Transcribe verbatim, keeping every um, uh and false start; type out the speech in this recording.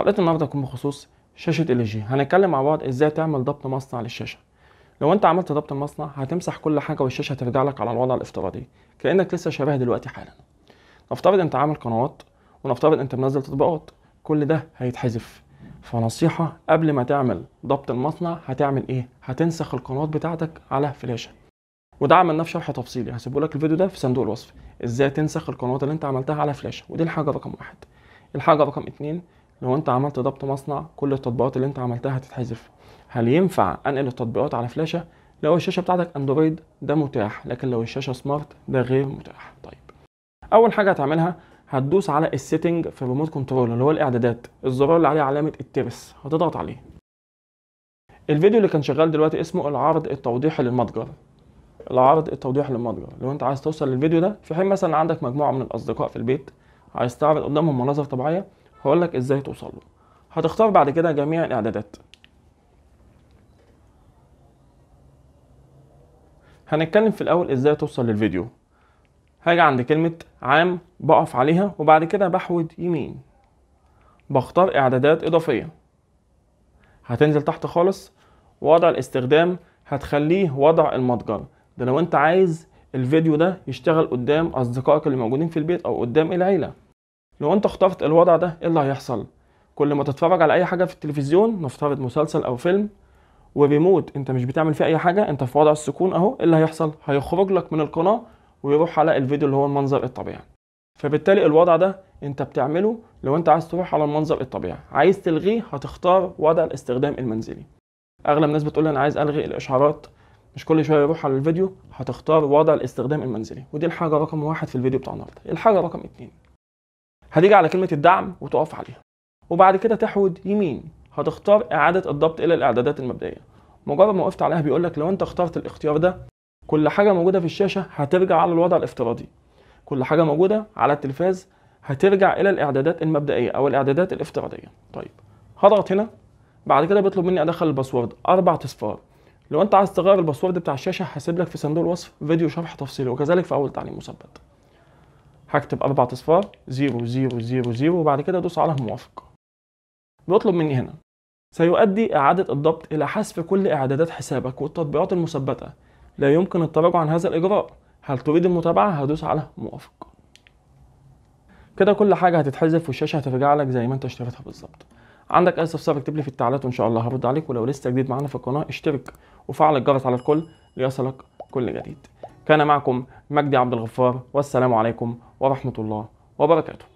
حلقة النهارده هتكون بخصوص شاشة ال جي. هنتكلم مع بعض ازاي تعمل ضبط مصنع للشاشة. لو انت عملت ضبط المصنع هتمسح كل حاجة والشاشة هترجع لك على الوضع الافتراضي كأنك لسه شبه دلوقتي حالا. نفترض انت عامل قنوات ونفترض انت منزل تطبيقات، كل ده هيتحذف. فنصيحة قبل ما تعمل ضبط المصنع هتعمل ايه؟ هتنسخ القنوات بتاعتك على فلاشة. وده عملناه في شرح تفصيلي، هسيبولك الفيديو ده في صندوق الوصف ازاي تنسخ القنوات اللي انت عملتها على فلاشة. ودي الحاجة رقم واحد. الحاجة رقم اتنين، لو انت عملت ضبط مصنع كل التطبيقات اللي انت عملتها هتتحذف. هل ينفع انقل التطبيقات على فلاشة؟ لو الشاشة بتاعتك اندرويد ده متاح، لكن لو الشاشة سمارت ده غير متاح. طيب اول حاجة هتعملها هتدوس على السيتنج في الريموت كنترول اللي هو الاعدادات، الزرار اللي عليه علامة الترس هتضغط عليه. الفيديو اللي كان شغال دلوقتي اسمه العرض التوضيحي للمتجر. العرض التوضيحي للمتجر لو انت عايز توصل للفيديو ده في حين مثلا عندك مجموعة من الاصدقاء في البيت عايز تعرض قدامهم مناظر طبيعية، هقول لك ازاي توصل له. هتختار بعد كده جميع الاعدادات. هنتكلم في الاول ازاي توصل للفيديو. هاجي عند كلمة عام بقف عليها وبعد كده بحود يمين بختار اعدادات اضافية. هتنزل تحت خالص وضع الاستخدام هتخليه وضع المتجر. ده لو انت عايز الفيديو ده يشتغل قدام اصدقائك اللي موجودين في البيت او قدام العيلة. لو انت اخترت الوضع ده ايه اللي هيحصل؟ كل ما تتفرج على اي حاجة في التلفزيون نفترض مسلسل او فيلم وبيموت انت مش بتعمل فيه اي حاجة، انت في وضع السكون اهو، ايه اللي هيحصل؟ هيخرج لك من القناة ويروح على الفيديو اللي هو المنظر الطبيعي. فبالتالي الوضع ده انت بتعمله لو انت عايز تروح على المنظر الطبيعي. عايز تلغيه هتختار وضع الاستخدام المنزلي. اغلب الناس بتقول انا عايز الغي الاشعارات مش كل شويه يروح على الفيديو، هتختار وضع الاستخدام المنزلي. ودي الحاجه رقم واحد في الفيديو بتاع النهارده. الحاجه رقم اتنين هتيجي على كلمه الدعم وتقف عليها وبعد كده تحود يمين هتختار اعاده الضبط الى الاعدادات المبدئيه. مجرد ما وقفت عليها بيقول لك لو انت اخترت الاختيار ده كل حاجه موجوده في الشاشه هترجع على الوضع الافتراضي. كل حاجه موجوده على التلفاز هترجع الى الاعدادات المبدئيه او الاعدادات الافتراضيه. طيب هضغط هنا بعد كده بيطلب مني ادخل الباسورد اربع اصفار. لو انت عايز تغير الباسورد بتاع الشاشه هسيب لك في صندوق الوصف فيديو شرح تفصيلي وكذلك في اول تعليم مثبت. هكتب اربع اصفار صفر صفر صفر صفر وبعد كده ادوس على موافق. بيطلب مني هنا سيؤدي اعاده الضبط الى حذف كل اعدادات حسابك والتطبيقات المثبته، لا يمكن التراجع عن هذا الاجراء، هل تريد المتابعه؟ هدوس على موافق. كده كل حاجه هتتحذف والشاشه هترجع لك زي ما انت اشتريتها بالظبط. عندك اي استفسار اكتب لي في التعليقات وان شاء الله هرد عليك. ولو لسه جديد معانا في القناه اشترك وفعل الجرس على الكل ليصلك كل جديد. كان معكم مجدي عبد الغفار والسلام عليكم ورحمه الله وبركاته.